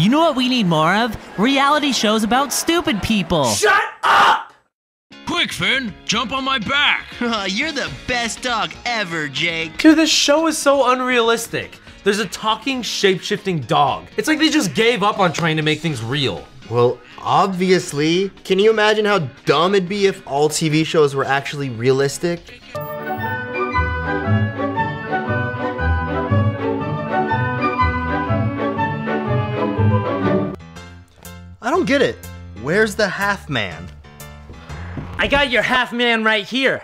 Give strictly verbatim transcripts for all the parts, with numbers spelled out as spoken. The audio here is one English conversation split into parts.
You know what we need more of? Reality shows about stupid people. Shut up! Quick, Finn, jump on my back. Oh, you're the best dog ever, Jake. Dude, this show is so unrealistic. There's a talking, shape-shifting dog. It's like they just gave up on trying to make things real. Well, obviously. Can you imagine how dumb it'd be if all T V shows were actually realistic? I don't get it. Where's the half man? I got your half man right here.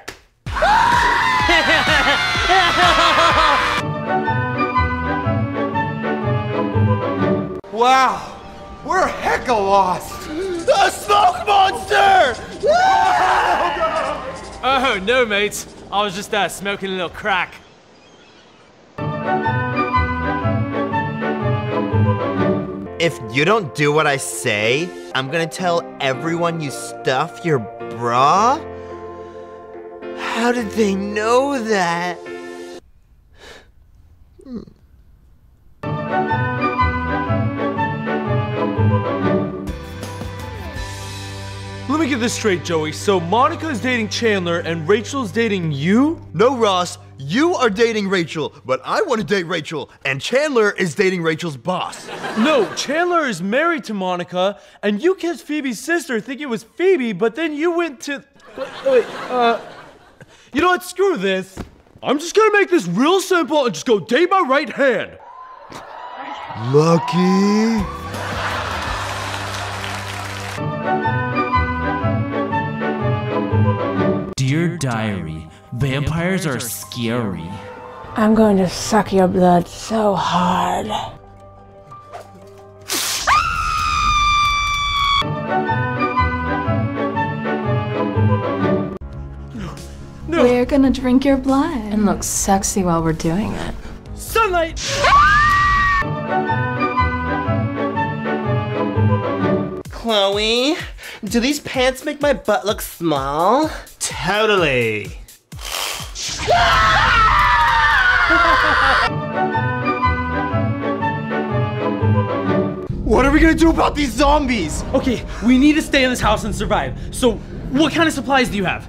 Wow, we're hecka lost. The smoke monster! Oh no, mates. I was just uh, smoking a little crack. If you don't do what I say, I'm gonna tell everyone you stuff your bra? How did they know that? Let me get this straight, Joey. So Monica is dating Chandler and Rachel's dating you? No, Ross. You are dating Rachel, but I want to date Rachel, and Chandler is dating Rachel's boss. No, Chandler is married to Monica, and you kissed Phoebe's sister thinking it was Phoebe, but then you went to... Wait, wait, uh... You know what, screw this. I'm just gonna make this real simple and just go date my right hand. Lucky. Dear Diary, vampires are scary. I'm going to suck your blood so hard. No. We're gonna drink your blood. And look sexy while we're doing it. Sunlight! Chloe, do these pants make my butt look small? Totally. What are we gonna do about these zombies? Okay, we need to stay in this house and survive. So, what kind of supplies do you have?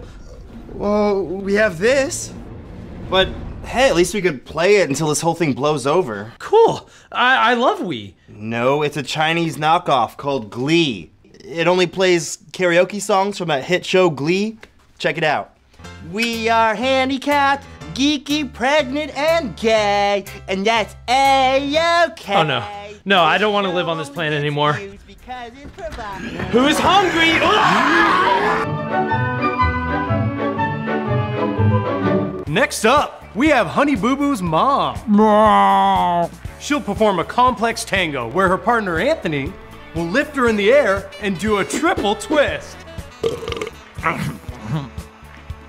Well, we have this. But, hey, at least we could play it until this whole thing blows over. Cool. I, I love Wii. No, it's a Chinese knockoff called Glee. It only plays karaoke songs from that hit show Glee. Check it out. We are handicapped, geeky, pregnant, and gay, and that's A-okay. Oh no, no, I don't want to live on this planet anymore. Who's hungry? Next up, we have Honey Boo Boo's mom. She'll perform a complex tango where her partner Anthony will lift her in the air and do a triple twist.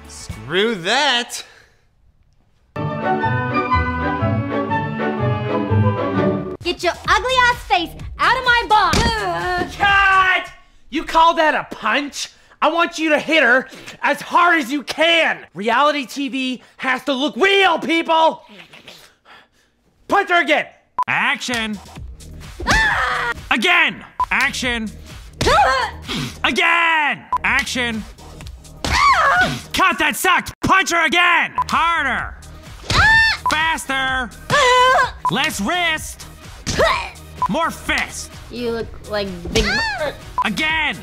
Screw that! Get your ugly ass face out of my box! Cut! You call that a punch? I want you to hit her as hard as you can! Reality T V has to look real, people! Punch her again! Action! Ah! Again! Action! Again! Action! Cut, that sucked! Punch her again! Harder! Ah! Faster! Ah! Less wrist! Ah! More fist! You look like big... Ah! Again!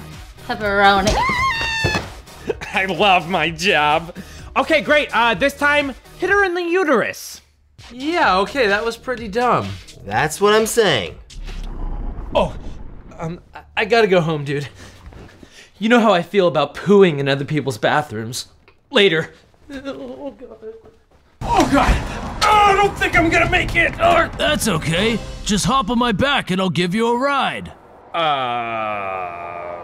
Pepperoni. I love my job. Okay, great. Uh, this time, hit her in the uterus. Yeah, okay, that was pretty dumb. That's what I'm saying. Oh, um, I gotta go home, dude. You know how I feel about pooing in other people's bathrooms. Later. Oh, God. Oh, God. Oh, I don't think I'm gonna make it. Oh. That's okay. Just hop on my back and I'll give you a ride. Uh...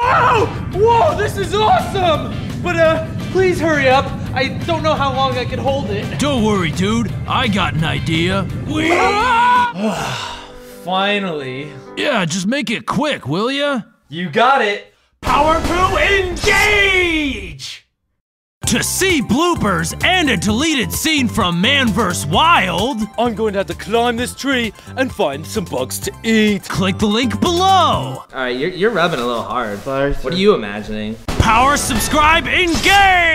Oh! Whoa, this is awesome! But, uh, please hurry up. I don't know how long I can hold it. Don't worry, dude. I got an idea. We... Finally. Yeah, just make it quick, will ya? You got it! Power Poo engage! To see bloopers and a deleted scene from Man versus. Wild, I'm going to have to climb this tree and find some bugs to eat. Click the link below. All right, you're, you're rubbing a little hard. What are you imagining? Power, subscribe, engage!